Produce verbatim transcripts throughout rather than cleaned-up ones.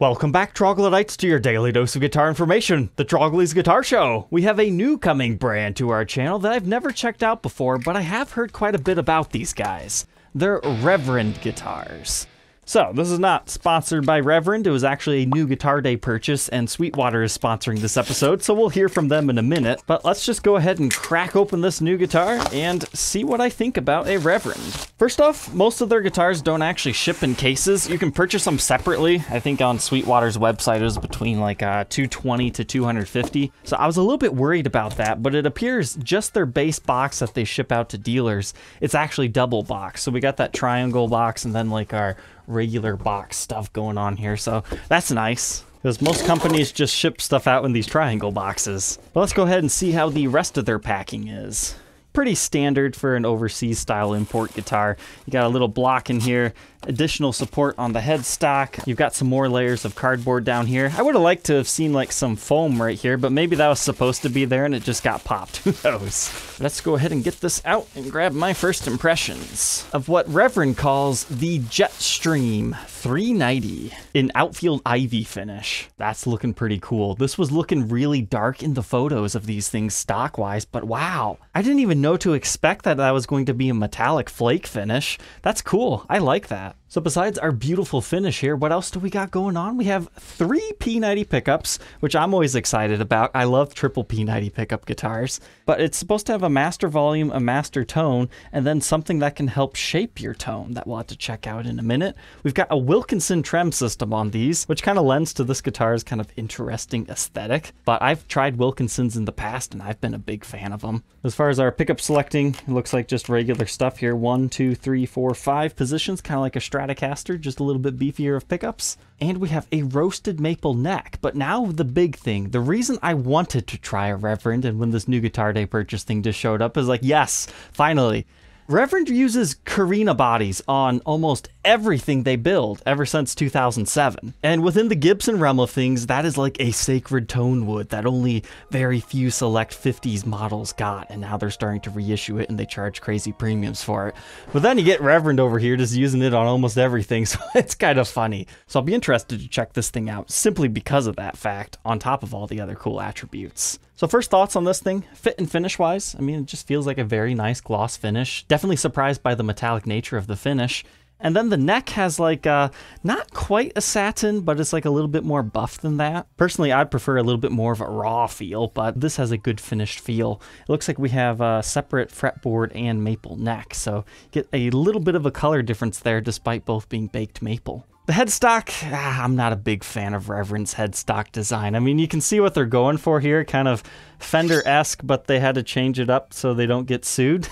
Welcome back, Troglodytes, to your daily dose of guitar information, the Trogly's Guitar Show. We have a new coming brand to our channel that I've never checked out before, but I have heard quite a bit about these guys. They're Reverend Guitars. So, this is not sponsored by Reverend. It was actually a new Guitar Day purchase, and Sweetwater is sponsoring this episode, so we'll hear from them in a minute. But let's just go ahead and crack open this new guitar and see what I think about a Reverend. First off, most of their guitars don't actually ship in cases. You can purchase them separately. I think on Sweetwater's website it was between like uh, two twenty to two fifty. So I was a little bit worried about that, but it appears just their base box that they ship out to dealers, it's actually double box. So we got that triangle box and then like our regular box stuff going on here, so that's nice because most companies just ship stuff out in these triangle boxes. But let's go ahead and see how the rest of their packing is. Pretty standard for an overseas style import guitar. You got a little block in here, additional support on the headstock. You've got some more layers of cardboard down here. I would have liked to have seen like some foam right here, but maybe that was supposed to be there and it just got popped. Who knows? Let's go ahead and get this out and grab my first impressions of what Reverend calls the Jetstream three ninety in Outfield Ivy finish. That's looking pretty cool. This was looking really dark in the photos of these things stock wise, but wow, I didn't even know to expect that that was going to be a metallic flake finish. That's cool. I like that. So besides our beautiful finish here, what else do we got going on? We have three P ninety pickups, which I'm always excited about. I love triple P ninety pickup guitars, but it's supposed to have a master volume, a master tone, and then something that can help shape your tone that we'll have to check out in a minute. We've got a Wilkinson Trem system on these, which kind of lends to this guitar's kind of interesting aesthetic, but I've tried Wilkinsons in the past and I've been a big fan of them. As far as our pickup selecting, it looks like just regular stuff here. One, two, three, four, five positions, kind of like a Stratocaster, just a little bit beefier of pickups. And we have a roasted maple neck. But now the big thing, the reason I wanted to try a Reverend, and when this new Guitar Day purchase thing just showed up, is like, yes, finally. Reverend uses Korina bodies on almost everything they build ever since two thousand seven. And within the Gibson realm of things, that is like a sacred tone wood that only very few select fifties models got, and now they're starting to reissue it and they charge crazy premiums for it. But then you get Reverend over here just using it on almost everything, so it's kind of funny. So I'll be interested to check this thing out simply because of that fact, on top of all the other cool attributes. So first thoughts on this thing, fit and finish wise, I mean, it just feels like a very nice gloss finish. Definitely surprised by the metallic nature of the finish. And then the neck has like uh, not quite a satin, but it's like a little bit more buff than that. Personally, I'd prefer a little bit more of a raw feel, but this has a good finished feel. It looks like we have a separate fretboard and maple neck, so get a little bit of a color difference there despite both being baked maple. The headstock, ah, I'm not a big fan of Reverend's headstock design. I mean, you can see what they're going for here, kind of Fender-esque, but they had to change it up so they don't get sued.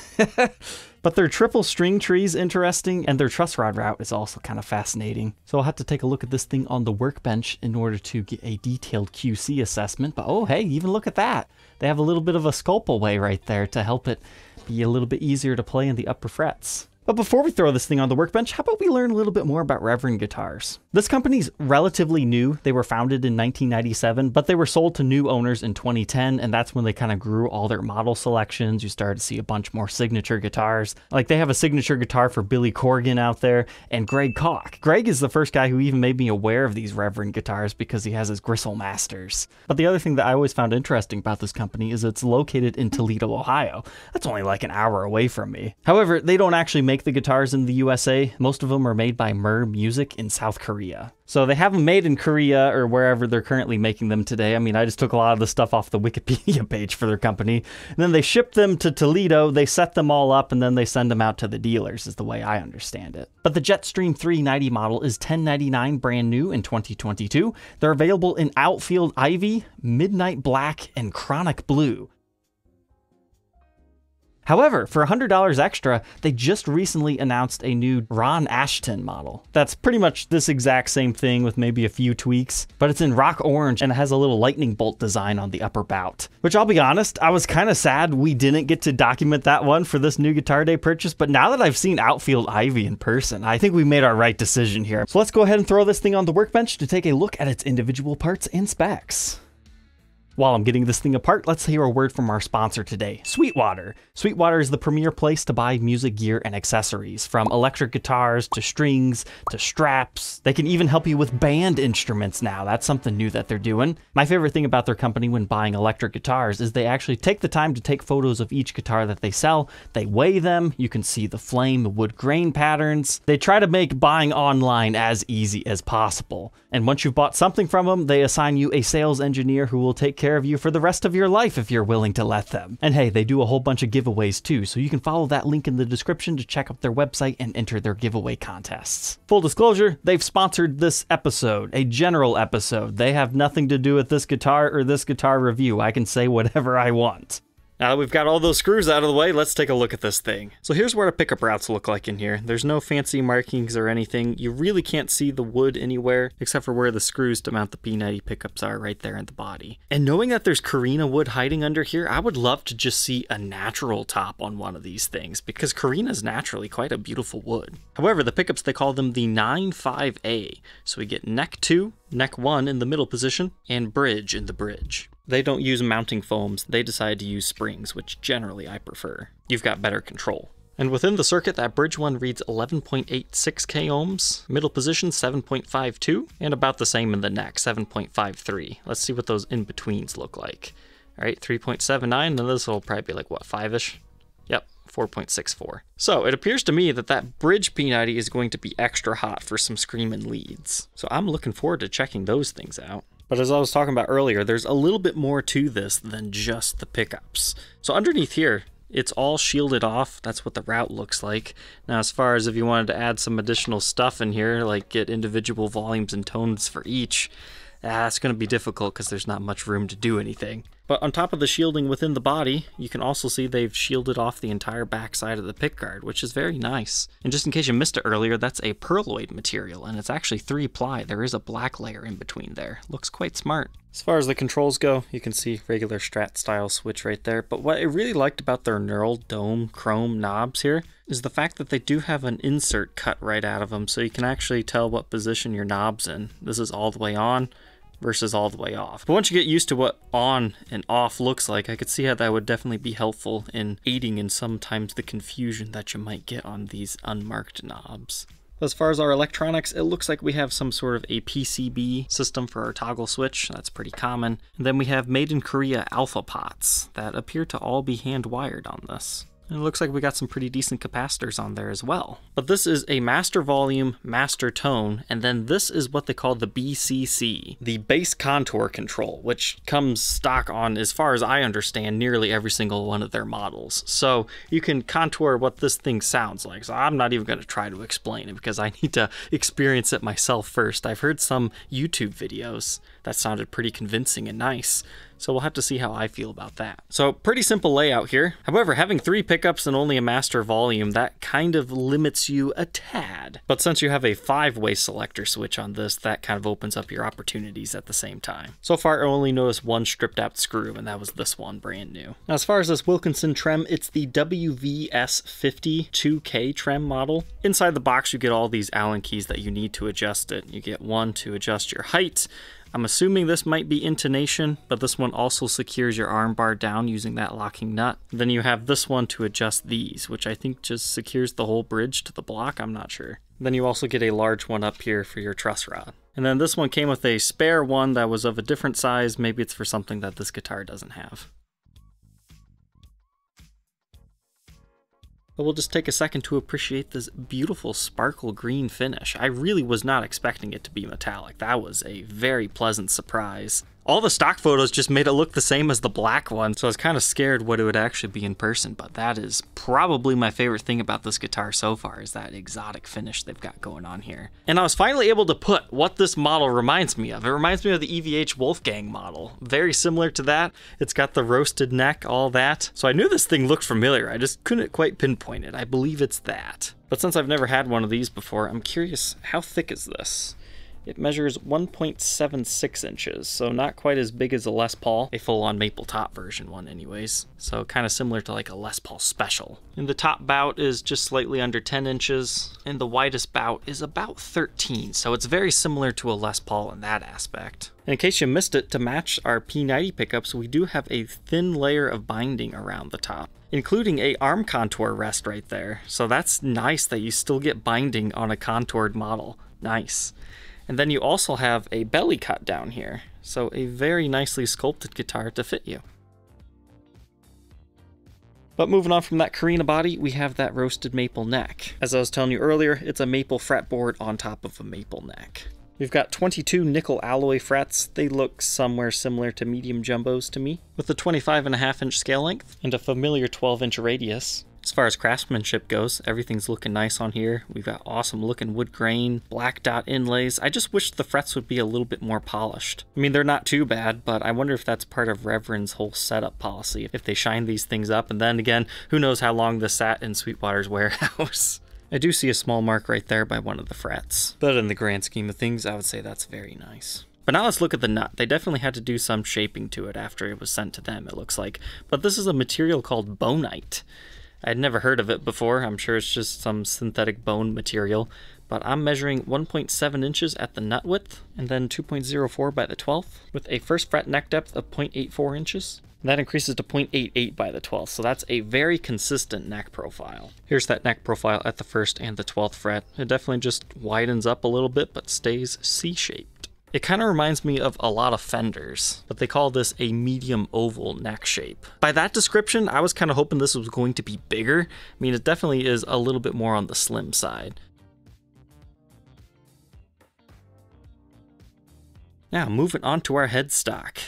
But their triple string tree is interesting, and their truss rod route is also kind of fascinating. So I'll have to take a look at this thing on the workbench in order to get a detailed Q C assessment. But oh, hey, even look at that. They have a little bit of a sculpal way right there to help it be a little bit easier to play in the upper frets. But before we throw this thing on the workbench, how about we learn a little bit more about Reverend Guitars? This company's relatively new. They were founded in nineteen ninety-seven, but they were sold to new owners in twenty ten, and that's when they kind of grew all their model selections. You started to see a bunch more signature guitars. Like, they have a signature guitar for Billy Corgan out there, and Greg Koch. Greg is the first guy who even made me aware of these Reverend guitars because he has his Gristle Masters. But the other thing that I always found interesting about this company is it's located in Toledo, Ohio. That's only like an hour away from me. However, they don't actually make Make the guitars in the U S A. Most of them are made by Mer Music in South Korea. So they have them made in Korea or wherever they're currently making them today. I mean, I just took a lot of the stuff off the Wikipedia page for their company. And then they ship them to Toledo, they set them all up, and then they send them out to the dealers is the way I understand it. But the Jetstream three ninety model is ten ninety-nine brand new in twenty twenty-two. They're available in Outfield Ivy, Midnight Black, and Chronic Blue. However, for one hundred dollars extra, they just recently announced a new Ron Asheton model. That's pretty much this exact same thing with maybe a few tweaks, but it's in rock orange and it has a little lightning bolt design on the upper bout. Which, I'll be honest, I was kind of sad we didn't get to document that one for this new Guitar Day purchase, but now that I've seen Outfield Ivy in person, I think we made our right decision here. So let's go ahead and throw this thing on the workbench to take a look at its individual parts and specs. While I'm getting this thing apart, let's hear a word from our sponsor today, Sweetwater. Sweetwater is the premier place to buy music gear and accessories, from electric guitars to strings to straps. They can even help you with band instruments now. That's something new that they're doing. My favorite thing about their company when buying electric guitars is they actually take the time to take photos of each guitar that they sell. They weigh them. You can see the flame, the wood grain patterns. They try to make buying online as easy as possible. And once you've bought something from them, they assign you a sales engineer who will take care of you for the rest of your life if you're willing to let them. And hey, they do a whole bunch of giveaways too, so you can follow that link in the description to check out their website and enter their giveaway contests. Full disclosure, they've sponsored this episode, a general episode. They have nothing to do with this guitar or this guitar review. I can say whatever I want. Now that we've got all those screws out of the way, let's take a look at this thing. So here's what our pickup routes look like in here. There's no fancy markings or anything. You really can't see the wood anywhere, except for where the screws to mount the P ninety pickups are right there in the body. And knowing that there's Korina wood hiding under here, I would love to just see a natural top on one of these things, because Korina's naturally quite a beautiful wood. However, the pickups, they call them the nine five A. So we get neck two, neck one in the middle position, and bridge in the bridge. They don't use mounting foams, they decide to use springs, which generally I prefer. You've got better control. And within the circuit, that bridge one reads eleven point eight six K ohms, middle position seven point five two, and about the same in the neck, seven point five three. Let's see what those in-betweens look like. All right, three point seven nine, and this will probably be like, what, five-ish? Yep, four point six four. So it appears to me that that bridge P ninety is going to be extra hot for some screaming leads. So I'm looking forward to checking those things out. But as I was talking about earlier, there's a little bit more to this than just the pickups. So underneath here, it's all shielded off. That's what the route looks like. Now, as far as if you wanted to add some additional stuff in here, like get individual volumes and tones for each, that's going to be difficult because there's not much room to do anything. But on top of the shielding within the body, you can also see they've shielded off the entire backside of the pickguard, which is very nice. And just in case you missed it earlier, that's a perloid material, and it's actually three ply. There is a black layer in between there. Looks quite smart. As far as the controls go, you can see regular Strat style switch right there. But what I really liked about their Neural Dome chrome knobs here is the fact that they do have an insert cut right out of them, so you can actually tell what position your knob's in. This is all the way on versus all the way off. But once you get used to what on and off looks like, I could see how that would definitely be helpful in aiding in sometimes the confusion that you might get on these unmarked knobs. As far as our electronics, it looks like we have some sort of a P C B system for our toggle switch. That's pretty common. And then we have made in Korea alpha pots that appear to all be hand wired on this. And it looks like we got some pretty decent capacitors on there as well. But this is a master volume, master tone, and then this is what they call the B C C, the bass contour control, which comes stock on, as far as I understand, nearly every single one of their models. So you can contour what this thing sounds like. So I'm not even going to try to explain it because I need to experience it myself first. I've heard some YouTube videos that sounded pretty convincing and nice. So we'll have to see how I feel about that. So pretty simple layout here. However, having three pickups and only a master volume, that kind of limits you a tad. But since you have a five-way selector switch on this, that kind of opens up your opportunities at the same time. So far, I only noticed one stripped out screw, and that was this one, brand new. Now, as far as this Wilkinson Trem, it's the W V S fifty two K Trem model. Inside the box, you get all these Allen keys that you need to adjust it. You get one to adjust your height. I'm assuming this might be intonation, but this one also secures your arm bar down using that locking nut. Then you have this one to adjust these, which I think just secures the whole bridge to the block, I'm not sure. Then you also get a large one up here for your truss rod. And then this one came with a spare one that was of a different size. Maybe it's for something that this guitar doesn't have. But we'll just take a second to appreciate this beautiful sparkle green finish. I really was not expecting it to be metallic. That was a very pleasant surprise. All the stock photos just made it look the same as the black one, so I was kind of scared what it would actually be in person, but that is probably my favorite thing about this guitar so far, is that exotic finish they've got going on here. And I was finally able to put what this model reminds me of. It reminds me of the E V H Wolfgang model. Very similar to that. It's got the roasted neck, all that. So I knew this thing looked familiar. I just couldn't quite pinpoint it. I believe it's that. But since I've never had one of these before, I'm curious, how thick is this? It measures one point seven six inches, so not quite as big as a Les Paul, a full-on maple top version one anyways. So kind of similar to like a Les Paul Special. And the top bout is just slightly under ten inches, and the widest bout is about thirteen, so it's very similar to a Les Paul in that aspect. And in case you missed it, to match our P ninety pickups, we do have a thin layer of binding around the top, including a arm contour rest right there. So that's nice that you still get binding on a contoured model. Nice. And then you also have a belly cut down here. So a very nicely sculpted guitar to fit you. But moving on from that Korina body, we have that roasted maple neck. As I was telling you earlier, it's a maple fretboard on top of a maple neck. We've got twenty-two nickel alloy frets. They look somewhere similar to medium jumbos to me, with a twenty-five and a half inch scale length and a familiar twelve inch radius. As far as craftsmanship goes, everything's looking nice on here. We've got awesome looking wood grain, black dot inlays. I just wish the frets would be a little bit more polished. I mean, they're not too bad, but I wonder if that's part of Reverend's whole setup policy, if they shine these things up. And then again, who knows how long this sat in Sweetwater's warehouse. I do see a small mark right there by one of the frets, but in the grand scheme of things, I would say that's very nice. But now let's look at the nut. They definitely had to do some shaping to it after it was sent to them, it looks like. But this is a material called bonite. I'd never heard of it before. I'm sure it's just some synthetic bone material, but I'm measuring one point seven inches at the nut width and then two point zero four by the twelfth with a first fret neck depth of zero point eight four inches. That increases to zero point eight eight by the twelfth, so that's a very consistent neck profile. Here's that neck profile at the first and the twelfth fret. It definitely just widens up a little bit, but stays C-shaped. It kind of reminds me of a lot of Fenders, but they call this a medium oval neck shape. By that description, I was kind of hoping this was going to be bigger. I mean, it definitely is a little bit more on the slim side. Now, moving on to our headstock.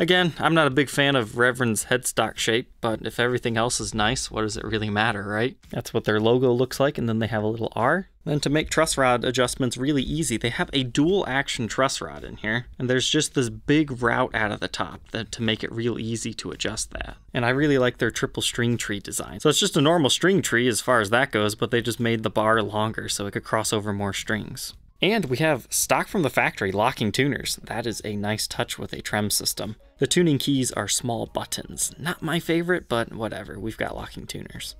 Again, I'm not a big fan of Reverend's headstock shape, but if everything else is nice, what does it really matter, right? That's what their logo looks like, and then they have a little R. Then to make truss rod adjustments really easy, they have a dual action truss rod in here, and there's just this big route out of the top that, to make it real easy to adjust that. And I really like their triple string tree design. So it's just a normal string tree as far as that goes, but they just made the bar longer so it could cross over more strings. And we have stock from the factory locking tuners. That is a nice touch with a Trem system. The tuning keys are small buttons. Not my favorite, but whatever, we've got locking tuners.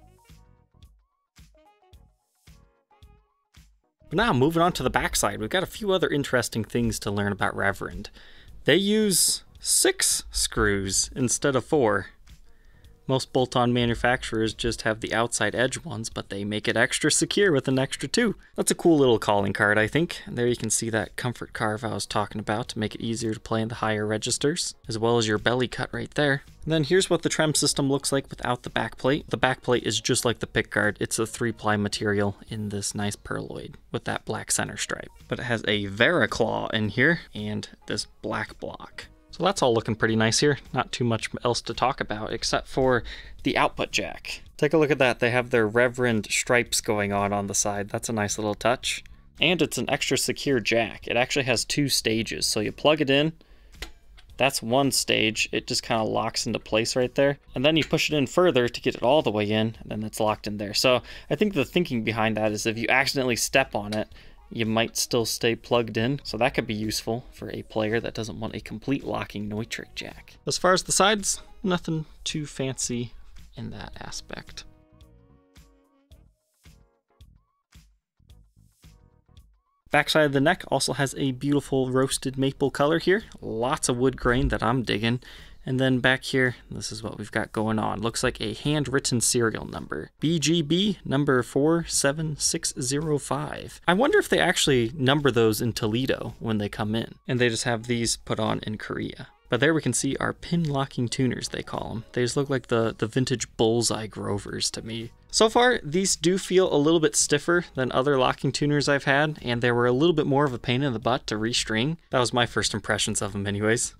But now moving on to the backside, we've got a few other interesting things to learn about Reverend. They use six screws instead of four. Most bolt-on manufacturers just have the outside edge ones, but they make it extra secure with an extra two. That's a cool little calling card, I think. And there you can see that comfort carve I was talking about to make it easier to play in the higher registers, as well as your belly cut right there. And then here's what the Trem system looks like without the back plate. The back plate is just like the pickguard. It's a three-ply material in this nice perloid with that black center stripe. But it has a Vericlaw in here and this black block. So that's all looking pretty nice here. Not too much else to talk about except for the output jack. Take a look at that. They have their Reverend stripes going on on the side. That's a nice little touch. And it's an extra secure jack. It actually has two stages. So you plug it in. That's one stage. It just kind of locks into place right there. And then you push it in further to get it all the way in. And then it's locked in there. So I think the thinking behind that is if you accidentally step on it, you might still stay plugged in, so that could be useful for a player that doesn't want a complete locking Neutrik jack. As far as the sides, nothing too fancy in that aspect. Backside of the neck also has a beautiful roasted maple color here. Lots of wood grain that I'm digging. And then back here, this is what we've got going on. Looks like a handwritten serial number. B G B number four seven six zero five. I wonder if they actually number those in Toledo when they come in, and they just have these put on in Korea. But there we can see our pin locking tuners, they call them. They just look like the, the vintage bullseye Grovers to me. So far, these do feel a little bit stiffer than other locking tuners I've had, and they were a little bit more of a pain in the butt to restring. That was my first impressions of them anyways.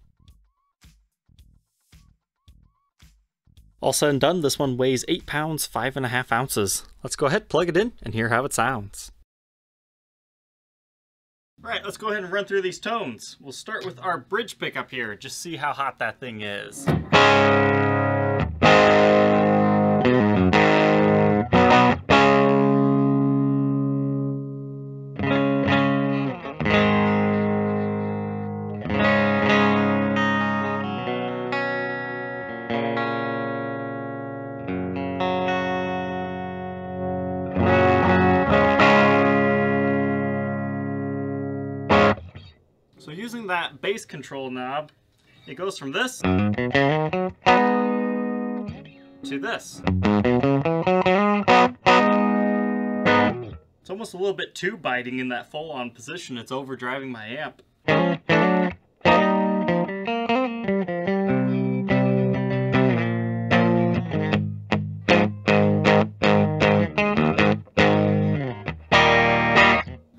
All said and done, this one weighs eight pounds, five and a half ounces. Let's go ahead, plug it in, and hear how it sounds. All right, let's go ahead and run through these tones. We'll start with our bridge pickup here. Just see how hot that thing is. So using that bass control knob, it goes from this to this. It's almost a little bit too biting in that full-on position. It's overdriving my amp.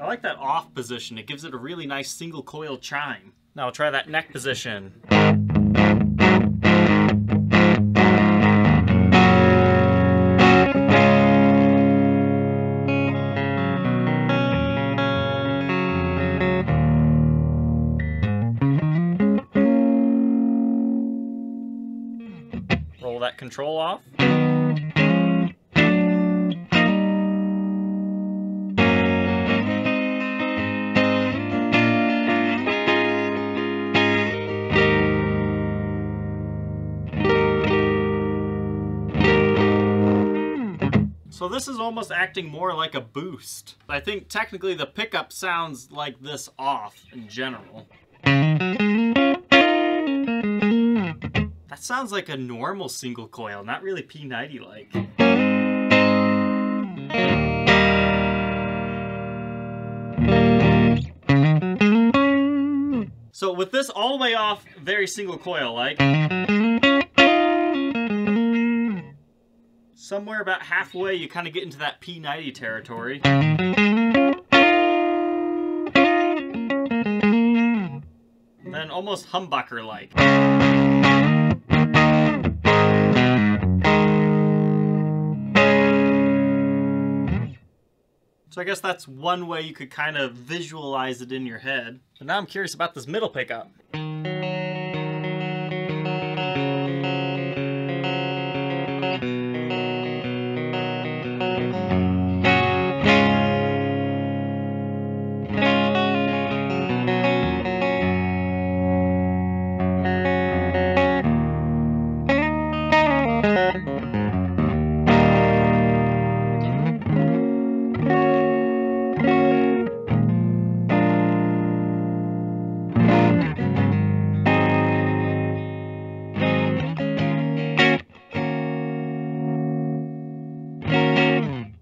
I like that off position. It gives it a really nice single coil chime. Now I'll try that neck position. Control off. So this is almost acting more like a boost. I think technically the pickup sounds like this off in general. That sounds like a normal single coil, not really P ninety like. So with this all the way off, very single coil like. Somewhere about halfway you kind of get into that P ninety territory. And then almost humbucker like. So I guess that's one way you could kind of visualize it in your head. And now I'm curious about this middle pickup.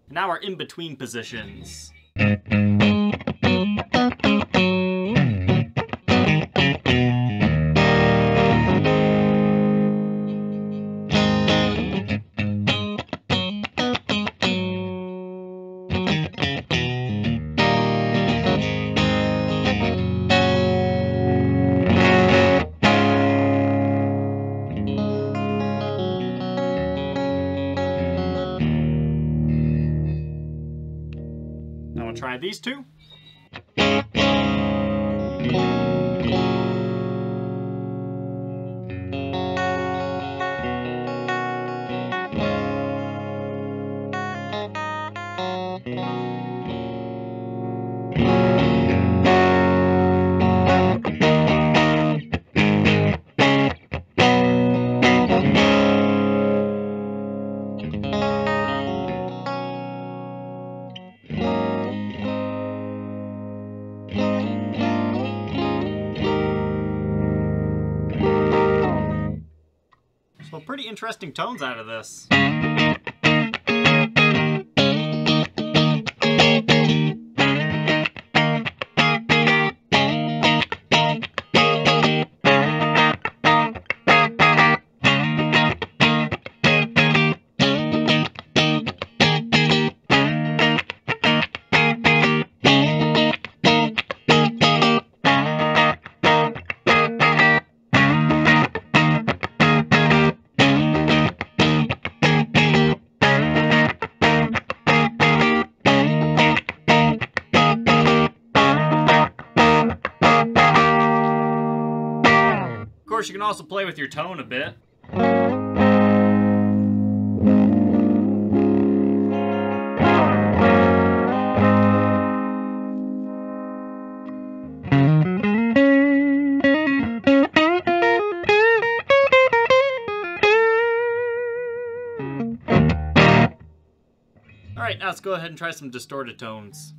Now we're in between positions. Try these two. So pretty interesting tones out of this. Of course, you can also play with your tone a bit. All right, now let's go ahead and try some distorted tones.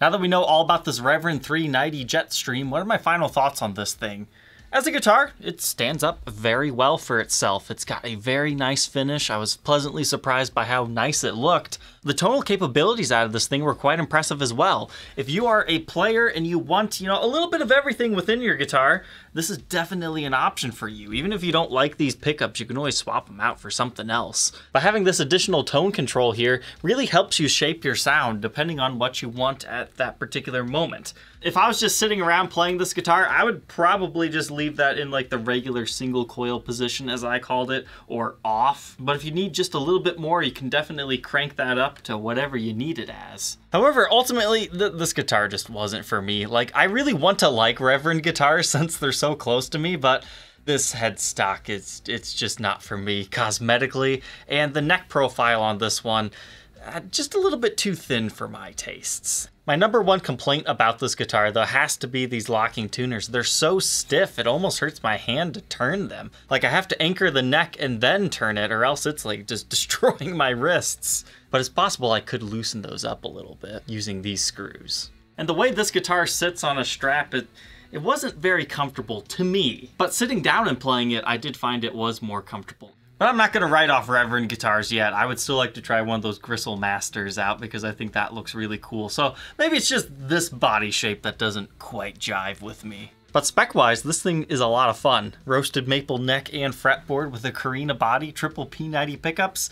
Now that we know all about this Reverend three ninety Jetstream, what are my final thoughts on this thing? As a guitar, it stands up very well for itself. It's got a very nice finish. I was pleasantly surprised by how nice it looked. The tonal capabilities out of this thing were quite impressive as well. If you are a player and you want, you know, a little bit of everything within your guitar, this is definitely an option for you. Even if you don't like these pickups, you can always swap them out for something else. But having this additional tone control here really helps you shape your sound depending on what you want at that particular moment. If I was just sitting around playing this guitar, I would probably just leave that in like the regular single coil position, as I called it, or off. But if you need just a little bit more, you can definitely crank that up to whatever you need it as. However, ultimately, th this guitar just wasn't for me. Like, I really want to like Reverend guitars since they're so close to me, but this headstock, it's, it's just not for me cosmetically. And the neck profile on this one, uh, just a little bit too thin for my tastes. My number one complaint about this guitar, though, has to be these locking tuners. They're so stiff, it almost hurts my hand to turn them. Like, I have to anchor the neck and then turn it, or else it's like just destroying my wrists. But it's possible I could loosen those up a little bit using these screws. And the way this guitar sits on a strap, it, it wasn't very comfortable to me. But sitting down and playing it, I did find it was more comfortable. But I'm not gonna write off Reverend guitars yet. I would still like to try one of those Gristle Masters out because I think that looks really cool. So maybe it's just this body shape that doesn't quite jive with me. But spec-wise, this thing is a lot of fun. Roasted maple neck and fretboard with a Korina body, triple P ninety pickups.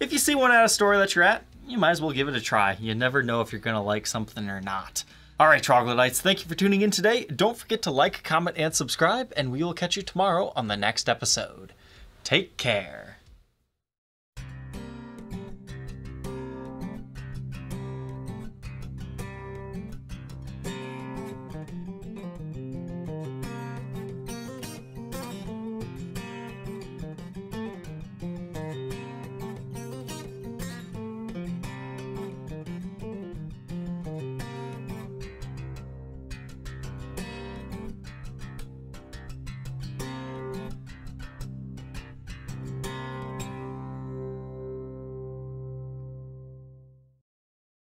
If you see one at a store that you're at, you might as well give it a try. You never know if you're gonna like something or not. All right, Troglodytes, thank you for tuning in today. Don't forget to like, comment, and subscribe, and we will catch you tomorrow on the next episode. Take care.